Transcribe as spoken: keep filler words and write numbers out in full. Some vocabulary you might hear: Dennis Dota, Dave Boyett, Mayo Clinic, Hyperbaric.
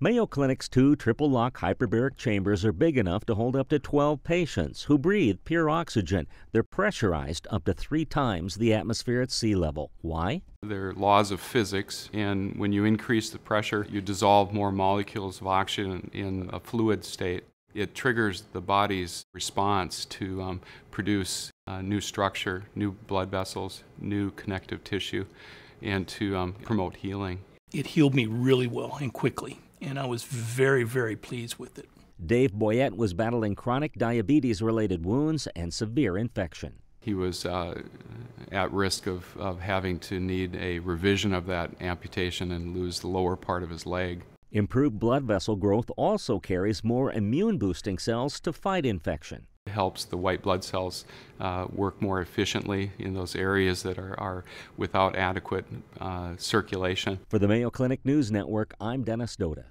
Mayo Clinic's two triple-lock hyperbaric chambers are big enough to hold up to twelve patients who breathe pure oxygen. They're pressurized up to three times the atmosphere at sea level. Why? There are laws of physics, and when you increase the pressure, you dissolve more molecules of oxygen in a fluid state. It triggers the body's response to um, produce uh, new structure, new blood vessels, new connective tissue, and to um, promote healing. It healed me really well and quickly, and I was very, very pleased with it. Dave Boyett was battling chronic diabetes-related wounds and severe infection. He was uh, at risk of, of having to need a revision of that amputation and lose the lower part of his leg. Improved blood vessel growth also carries more immune-boosting cells to fight infection. It helps the white blood cells uh, work more efficiently in those areas that are, are without adequate uh, circulation. For the Mayo Clinic News Network, I'm Dennis Dota.